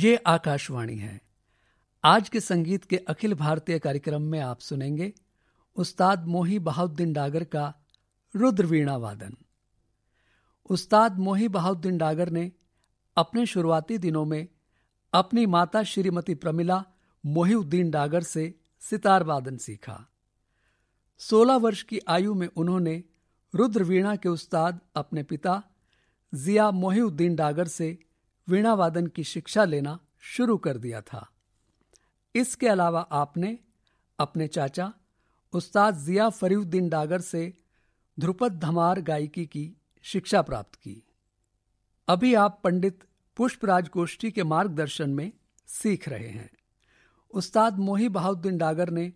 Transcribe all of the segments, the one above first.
ये आकाशवाणी है। आज के संगीत के अखिल भारतीय कार्यक्रम में आप सुनेंगे उस्ताद मोहिबाहुद्दीन डागर का रुद्र वीणा वादन। उस्ताद मोहिबाहुद्दीन डागर ने अपने शुरुआती दिनों में अपनी माता श्रीमती प्रमिला मोहिउद्दीन डागर से सितार वादन सीखा। 16 वर्ष की आयु में उन्होंने रुद्र वीणा के उस्ताद अपने पिता जिया मोहिउद्दीन डागर से वीणा वादन की शिक्षा लेना शुरू कर दिया था। इसके अलावा आपने अपने चाचा उस्ताद जिया फरीउद्दीन डागर से ध्रुपद धमार गायकी की शिक्षा प्राप्त की। अभी आप पंडित पुष्पराज कोष्ठी के मार्गदर्शन में सीख रहे हैं। उस्ताद मोहिबाहुद्दीन डागर ने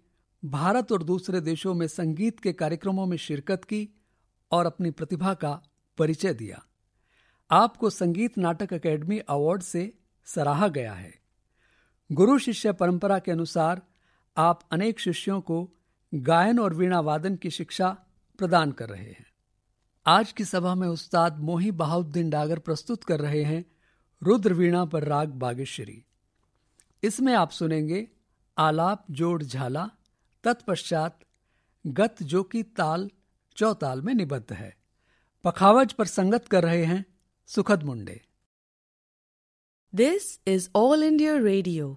भारत और दूसरे देशों में संगीत के कार्यक्रमों में शिरकत की और अपनी प्रतिभा का परिचय दिया। आपको संगीत नाटक अकादमी अवार्ड से सराहा गया है। गुरु शिष्य परंपरा के अनुसार आप अनेक शिष्यों को गायन और वीणा वादन की शिक्षा प्रदान कर रहे हैं। आज की सभा में उस्ताद मोहिबाहुद्दीन डागर प्रस्तुत कर रहे हैं रुद्र वीणा पर राग बागेश्वरी। इसमें आप सुनेंगे आलाप जोड़ झाला, तत्पश्चात गत जो की ताल चौताल में निबद्ध है। पखावज पर संगत कर रहे हैं सुखद मुंडे। This is All India Radio.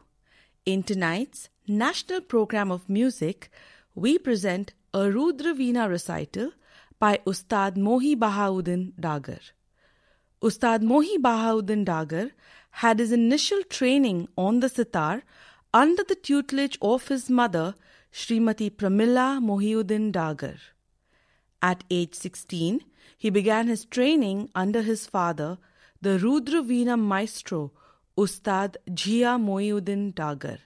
In tonight's national program of music, we present a Rudra Veena recital by Ustad Mohibahuddin Dagar. Ustad Mohibahuddin Dagar had his initial training on the sitar under the tutelage of his mother, Shrimati Pramila Mohiuddin Dagar. At age 16, he began his training under his father, the Rudra Veena maestro, Ustad Zia Mohiuddin Dagar,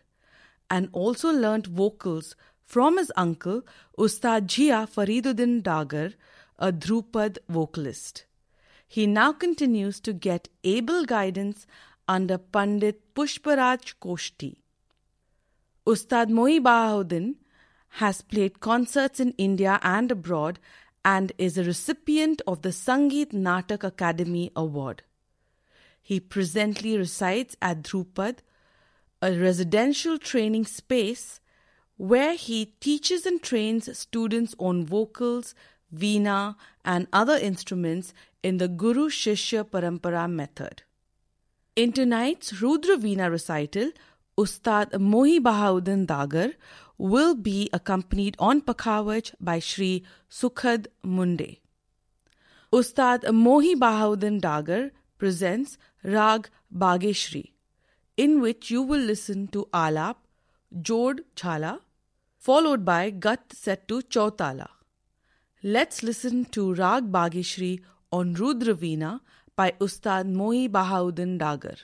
and also learnt vocals from his uncle Ustad Jiya Fariduddin Dagar, a Dhrupad vocalist. He now continues to get able guidance under Pandit Pushparaj Koshti. Ustad Mohibahuddin has played concerts in India and abroad and is a recipient of the Sangeet Natak Academy Award. He presently resides at Dhrupad, a residential training space where he teaches and trains students on vocals, veena and other instruments in the Guru Shishya Parampara method. In tonight's Rudra Veena recital, Ustad Mohibahuddin Dagar will be accompanied on Pakhawaj by Shri Sukhad Munde. Ustad Mohibahuddin Dagar presents Raag Bageshree, in which you will listen to Alap, Jod Jhala, followed by Gat set to Chautala. Let's listen to Raag Bageshree on Rudra Veena by Ustad Mohibahuddin Dagar.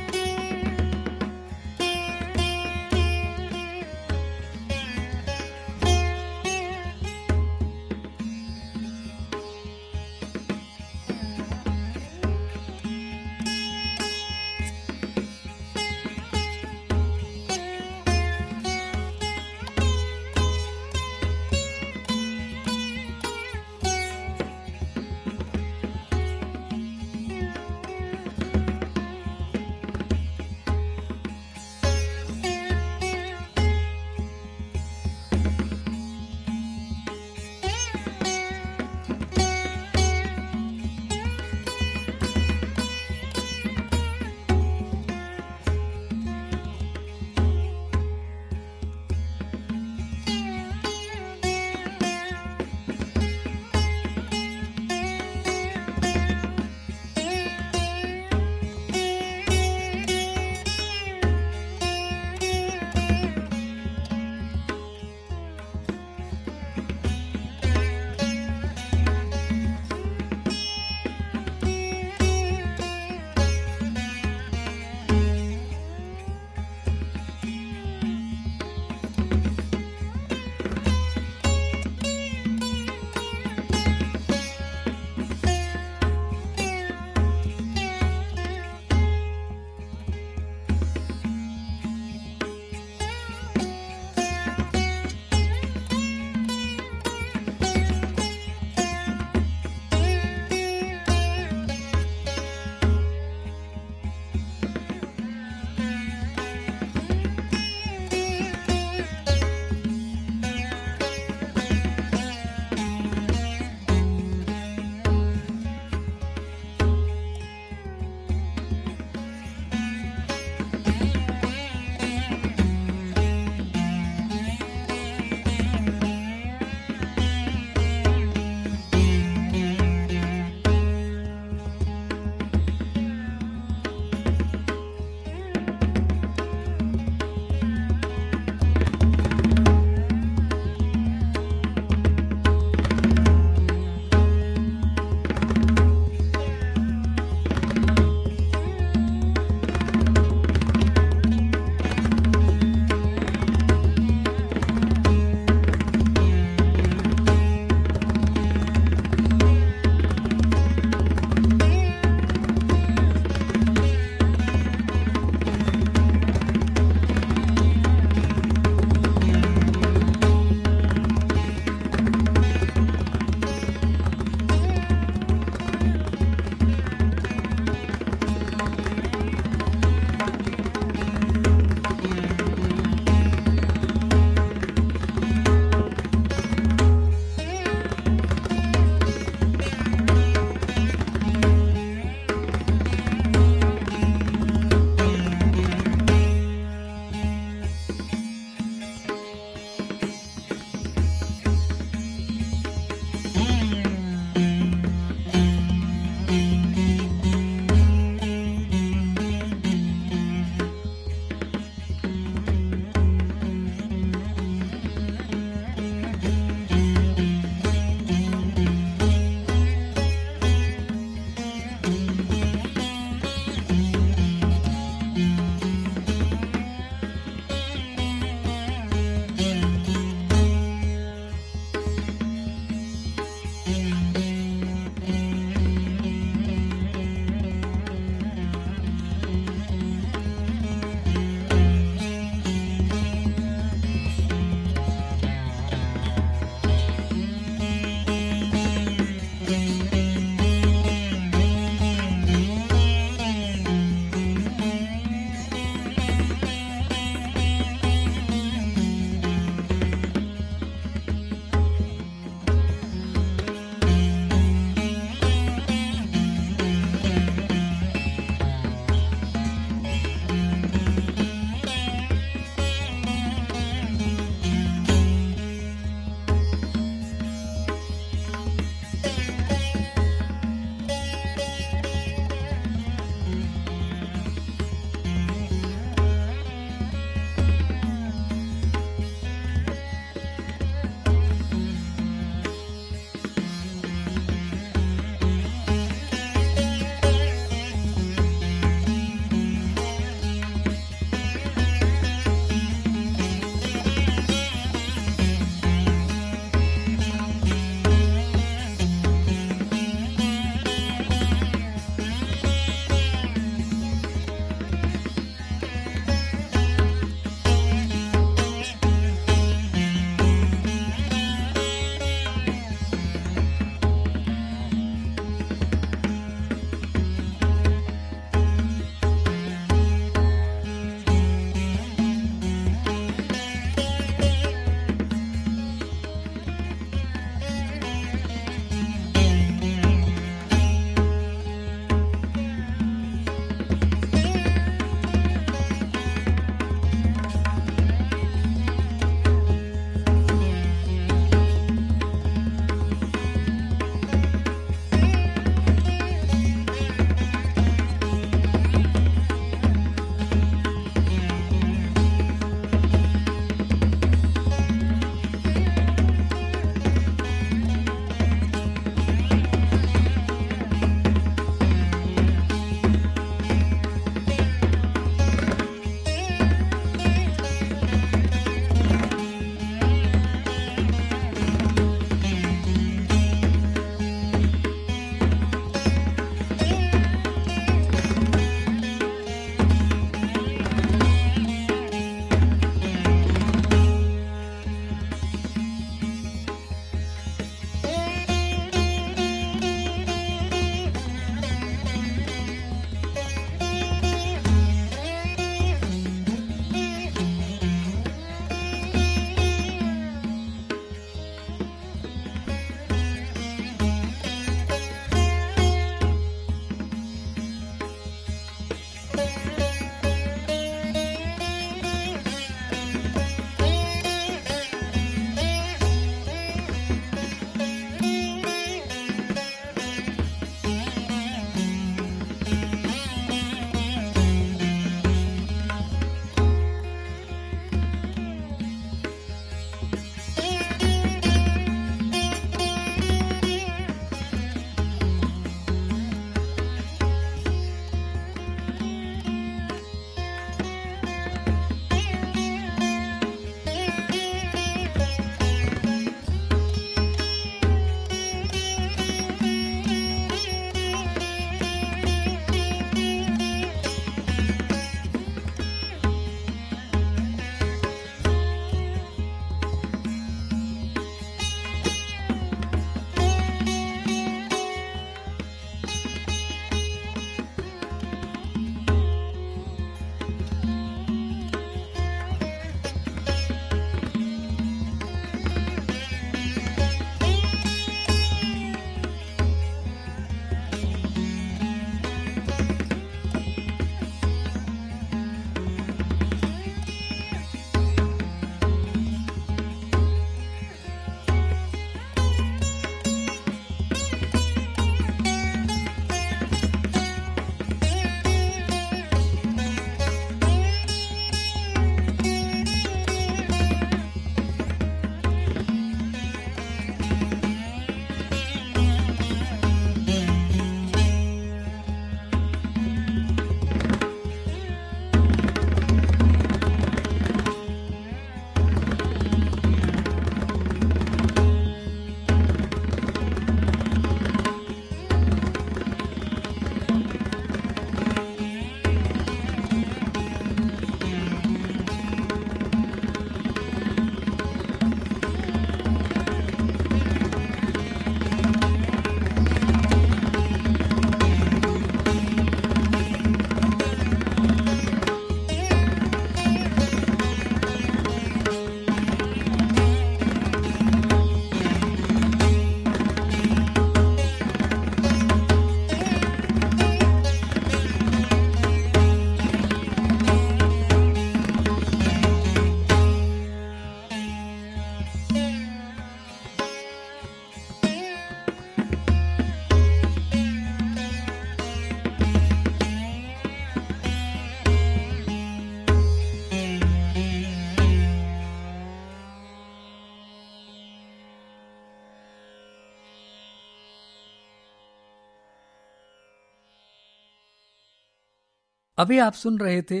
अभी आप सुन रहे थे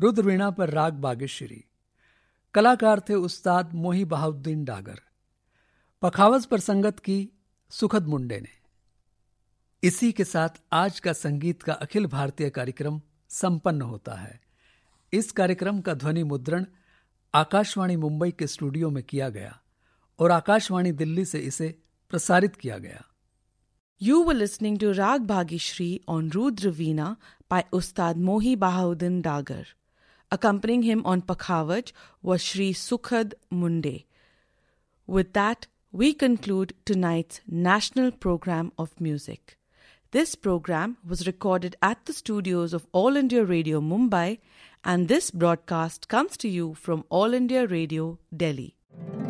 रुद्र वीणा पर राग बागेश्वरी। कलाकार थे उस्ताद मोहिबाहुद्दीन डागर। पखावज पर संगत की सुखद मुंडे ने। इसी के साथ आज का संगीत का अखिल भारतीय कार्यक्रम संपन्न होता है। इस कार्यक्रम का ध्वनि मुद्रण आकाशवाणी मुंबई के स्टूडियो में किया गया और आकाशवाणी दिल्ली से इसे प्रसारित किया गया। You were listening to Raag Bageshree on Rudra Veena by Ustad Mohibahuddin Dagar. Accompanying him on Pakhawaj was Shri Sukhad Munde. With that, we conclude tonight's national program of music. This program was recorded at the studios of All India Radio Mumbai, and this broadcast comes to you from All India Radio Delhi.